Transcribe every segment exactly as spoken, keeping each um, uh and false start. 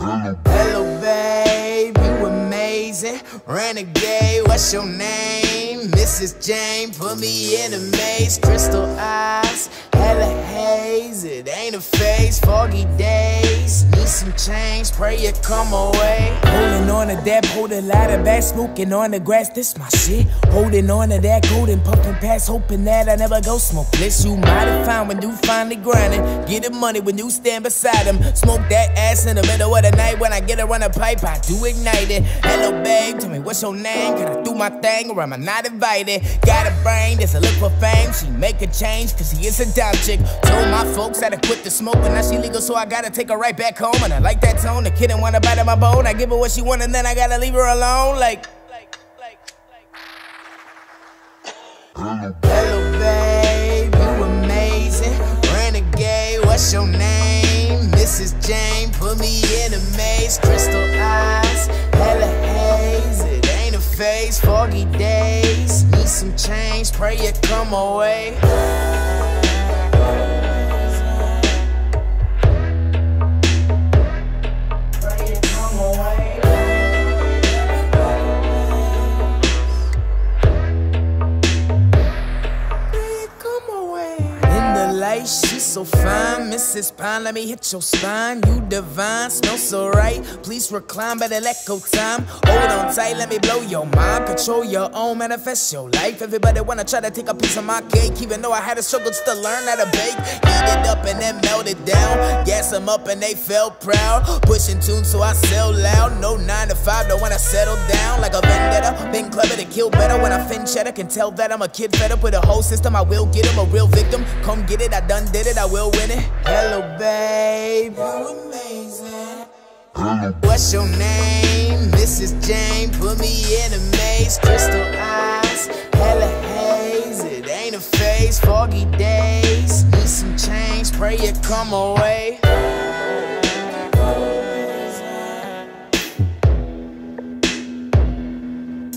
Hello, babe, you amazing. Renegade, what's your name? Missus Jane, put me in a maze. Crystal eyes, hella haze. It ain't a phase, foggy days. Need some change, pray you come away. Holding on to that, holding lighter back. Smoking on the grass, this my shit. Holding on to that golden, puffing past. Hoping that I never go smokeless. You might have found when you finally grinding. Get the money when you stand beside him. Smoke that ass in the middle of the night. When I get around the pipe, I do ignite it. Hello, babe, tell me what's your name? Can I do my thing or am I not invited? Got a brain, doesn't look for fame. She make a change, cause she is a dime chick. Told my folks that I quit the smoke, but now she legal, so I gotta take her right back home. And I like that tone, the kid didn't wanna bite at my bone. I give her what she want and then I gotta leave her alone. Like, like, like, like. Hello, babe, you amazing. Renegade, what's your name? Missus Jane, put me in a maze. Crystal eyes, hella haze. It ain't a phase, foggy days. Need some change, pray you come away. She's so fine, Missus Pine, let me hit your spine. You divine, smell so right. Please recline, better let go time. Hold on tight, let me blow your mind. Control your own, manifest your life. Everybody wanna try to take a piece of my cake. Even though I had a struggle just to learn how to bake. Heat it up and then melt it down. Gas them up and they felt proud. Pushing tunes so I sell loud. No nine to five, don't wanna settle down. Like a vendetta, been clever to kill better. When I fin cheddar, can tell that I'm a kid fed up with a whole system. I will get him a real victim, come get it. I done did it, I will win it. Hello, babe, you amazing. What's your name? Missus Jane, put me in a maze. Crystal eyes, hella haze. It ain't a phase, foggy days. Need some change, pray you come away.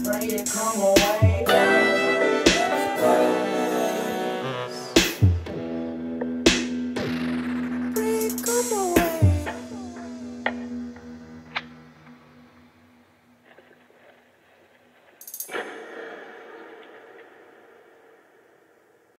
Pray you come away.